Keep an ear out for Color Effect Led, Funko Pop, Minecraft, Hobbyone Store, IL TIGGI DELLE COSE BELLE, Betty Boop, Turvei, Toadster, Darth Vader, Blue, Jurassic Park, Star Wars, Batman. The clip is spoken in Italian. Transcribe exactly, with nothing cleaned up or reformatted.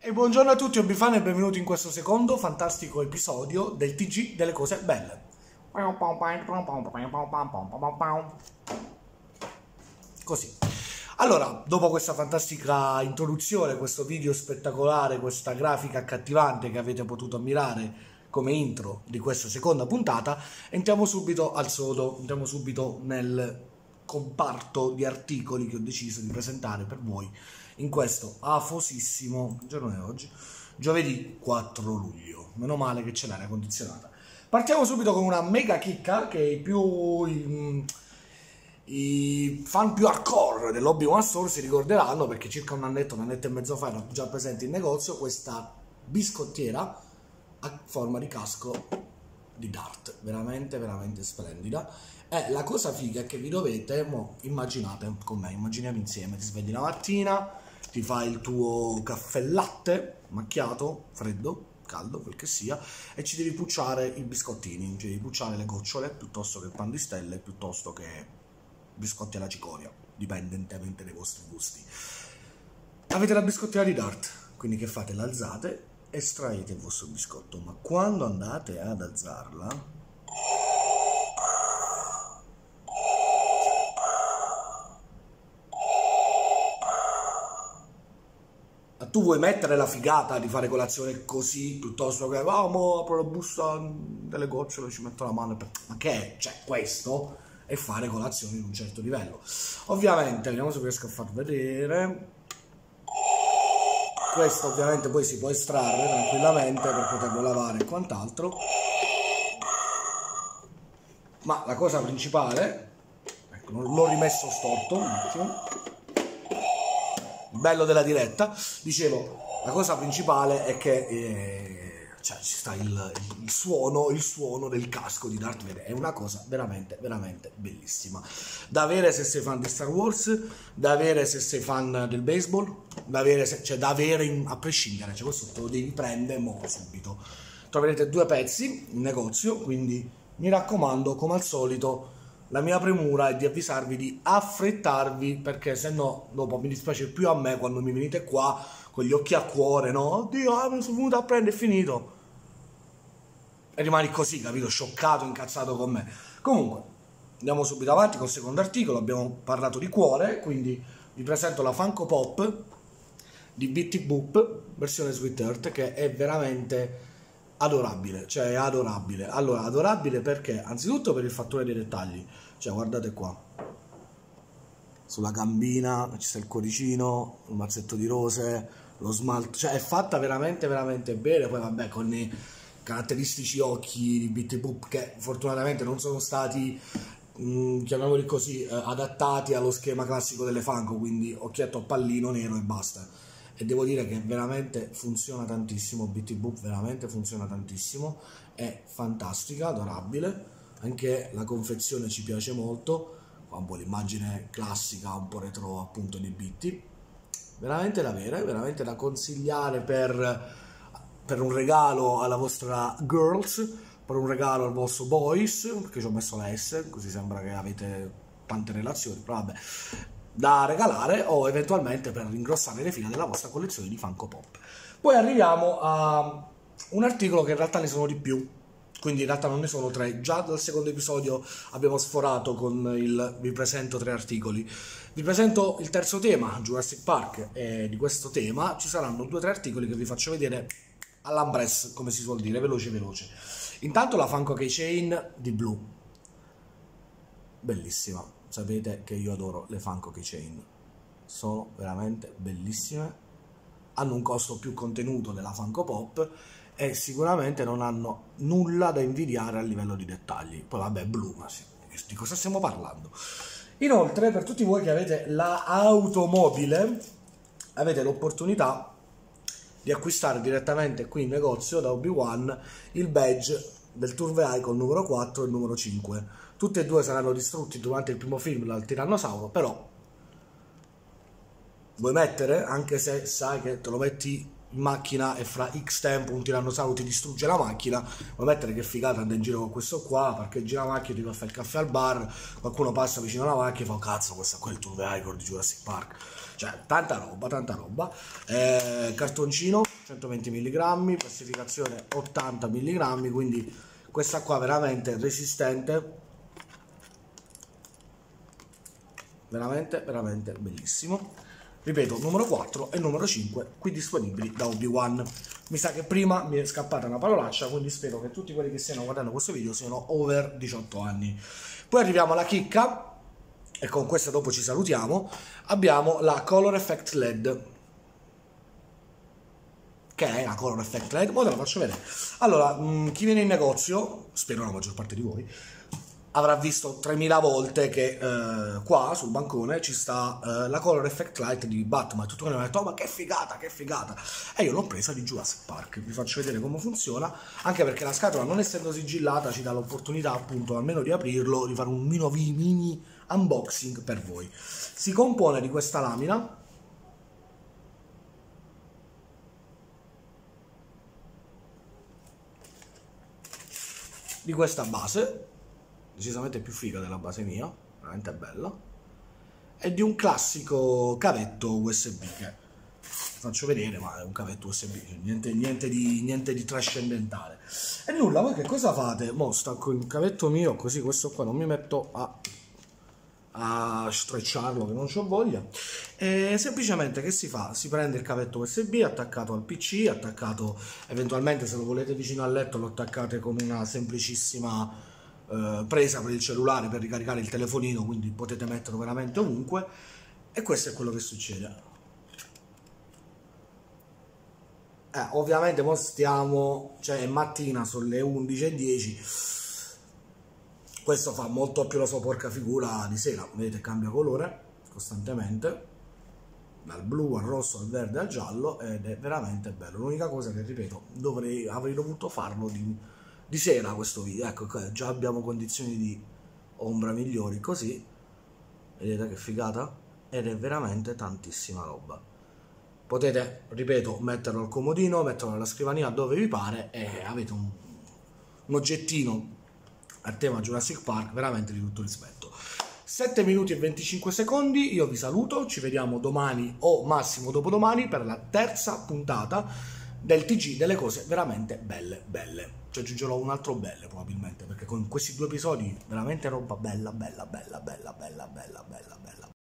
E buongiorno a tutti obbifani e benvenuti in questo secondo fantastico episodio del T G delle cose belle. Così. Allora, dopo questa fantastica introduzione, questo video spettacolare, questa grafica accattivante che avete potuto ammirare come intro di questa seconda puntata, entriamo subito al sodo, entriamo subito nel comparto di articoli che ho deciso di presentare per voi in questo afosissimo giorno di oggi, giovedì quattro luglio. Meno male che c'è l'aria condizionata. Partiamo subito con una mega chicca che i più i, i fan più hardcore dell'Hobbyone Store si ricorderanno, perché circa un annetto, un annetto e mezzo fa era già presente in negozio questa biscottiera a forma di casco di Darth, veramente veramente splendida. E la cosa figa è che vi dovete, mo, immaginate con me, immaginiamo insieme, ti svegli la mattina, ti fai il tuo caffè latte macchiato, freddo, caldo, quel che sia, e ci devi pucciare i biscottini, ci devi pucciare le gocciole piuttosto che pandistelle, piuttosto che biscotti alla cicoria, dipendentemente dai vostri gusti. Avete la biscottiera di Darth, quindi che fate? L'alzate, estraete il vostro biscotto, ma quando andate ad alzarla tu vuoi mettere la figata di fare colazione così, piuttosto che vamo, apro la busta delle gocciole, ci metto la mano per... ma che è? Cioè, questo è fare colazione in un certo livello. Ovviamente, vediamo se riesco a far vedere. Questo ovviamente poi si può estrarre tranquillamente per poterlo lavare e quant'altro. Ma la cosa principale, ecco, l'ho rimesso storto un attimo, il bello della diretta, dicevo, la cosa principale è che eh, cioè, ci sta il, il, suono, il suono del casco di Darth Vader, è una cosa veramente veramente bellissima, da avere se sei fan di Star Wars, da avere se sei fan del baseball, da avere, se, cioè, da avere in, a prescindere, cioè, questo te lo devi prendere mo subito. Troverete due pezzi in negozio, quindi mi raccomando, come al solito la mia premura è di avvisarvi di affrettarvi, perché se no dopo mi dispiace più a me quando mi venite qua con gli occhi a cuore, no? Oddio, ah, mi sono venuto a prendere, è finito. E rimani così, capito? Scioccato, incazzato con me. Comunque, andiamo subito avanti col secondo articolo, abbiamo parlato di cuore, quindi vi presento la Funko Pop di Betty Boop, versione Sweet Earth, che è veramente... adorabile, cioè adorabile. Allora, adorabile perché? Anzitutto per il fattore dei dettagli, cioè guardate qua, sulla gambina ci sta il cuoricino, il mazzetto di rose, lo smalto, cioè è fatta veramente veramente bene. Poi vabbè, con i caratteristici occhi di Betty Boop, che fortunatamente non sono stati, mh, chiamiamoli così, eh, adattati allo schema classico delle Funko, quindi occhietto a pallino nero e basta. E devo dire che veramente funziona tantissimo, Betty Boop veramente funziona tantissimo, è fantastica, adorabile, anche la confezione ci piace molto, fa un po' l'immagine classica, un po' retro appunto di Betty, veramente da avere, veramente da consigliare per, per un regalo alla vostra girls, per un regalo al vostro boys, perché ci ho messo la S, così sembra che avete tante relazioni, però vabbè, da regalare o eventualmente per ringrossare le fila della vostra collezione di Funko Pop. Poi arriviamo a un articolo che in realtà ne sono di più, quindi in realtà non ne sono tre, già dal secondo episodio abbiamo sforato con il vi presento tre articoli. Vi presento il terzo tema, Jurassic Park, e di questo tema ci saranno due o tre articoli che vi faccio vedere all'ambress, come si suol dire, veloce veloce. Intanto la Funko Keychain di Blue, bellissima. Sapete che io adoro le Funko Keychain, sono veramente bellissime, hanno un costo più contenuto della Funko Pop e sicuramente non hanno nulla da invidiare a livello di dettagli. Poi vabbè, Blue, ma sì, di cosa stiamo parlando? Inoltre, per tutti voi che avete la automobile, avete l'opportunità di acquistare direttamente qui in negozio da Hobbyone il badge del Turvei con il numero quattro e il numero cinque. Tutti e due saranno distrutti durante il primo film dal tirannosauro, però vuoi mettere, anche se sai che te lo metti in macchina e fra X tempo un tirannosauro ti distrugge la macchina, vuoi mettere che figata andare in giro con questo qua, parcheggi la macchina, ti va a fare il caffè al bar, qualcuno passa vicino alla macchina e fa: cazzo, questa qua è il Turvei di Jurassic Park. Cioè, tanta roba, tanta roba. Eh, cartoncino centoventi milligrammi, plastificazione ottanta milligrammi, quindi questa qua veramente resistente, veramente veramente bellissimo. Ripeto, numero quattro e numero cinque qui disponibili da Hobbyone. Mi sa che prima mi è scappata una parolaccia, quindi spero che tutti quelli che stiano guardando questo video siano over diciotto anni. Poi arriviamo alla chicca, e con questa dopo ci salutiamo. Abbiamo la Color Effect Led. Che è la Color Effect Led? Ora te la faccio vedere. Allora, mh, chi viene in negozio, spero la maggior parte di voi, avrà visto tremila volte che eh, qua sul bancone ci sta eh, la Color Effect Light di Batman. Tutto quello mi ha detto: oh, ma che figata, che figata! E io l'ho presa di Jurassic Park. Vi faccio vedere come funziona, anche perché la scatola, non essendo sigillata, ci dà l'opportunità appunto almeno di aprirlo, di fare un mini, mini unboxing per voi. Si compone di questa lamina, di questa base, decisamente più figa della base mia, veramente bella, e di un classico cavetto U S B, che faccio vedere, ma è un cavetto U S B, niente, niente, di, niente di trascendentale. E nulla, voi che cosa fate? Mo stacco il cavetto mio così, questo qua non mi metto a, a strecciarlo, che non c'ho voglia, e semplicemente che si fa? Si prende il cavetto U S B attaccato al P C, attaccato eventualmente, se lo volete vicino al letto, lo attaccate con una semplicissima Uh, presa per il cellulare per ricaricare il telefonino, quindi potete metterlo veramente ovunque. E questo è quello che succede. Eh, ovviamente mo stiamo, cioè è mattina, sono le undici e dieci, questo fa molto più la sua porca figura di sera. Vedete, cambia colore costantemente, dal blu al rosso al verde al giallo, ed è veramente bello. L'unica cosa che, ripeto, dovrei, avrei dovuto farlo di di sera questo video. Ecco, già abbiamo condizioni di ombra migliori così, vedete che figata, ed è veramente tantissima roba. Potete, ripeto, metterlo al comodino, metterlo alla scrivania, dove vi pare, e avete un, un oggettino a tema Jurassic Park veramente di tutto rispetto. Sette minuti e venticinque secondi, io vi saluto, ci vediamo domani o massimo dopodomani per la terza puntata del T G delle cose veramente belle belle. Ci aggiungerò un altro belle probabilmente, perché con questi due episodi veramente roba bella bella bella bella bella bella bella bella.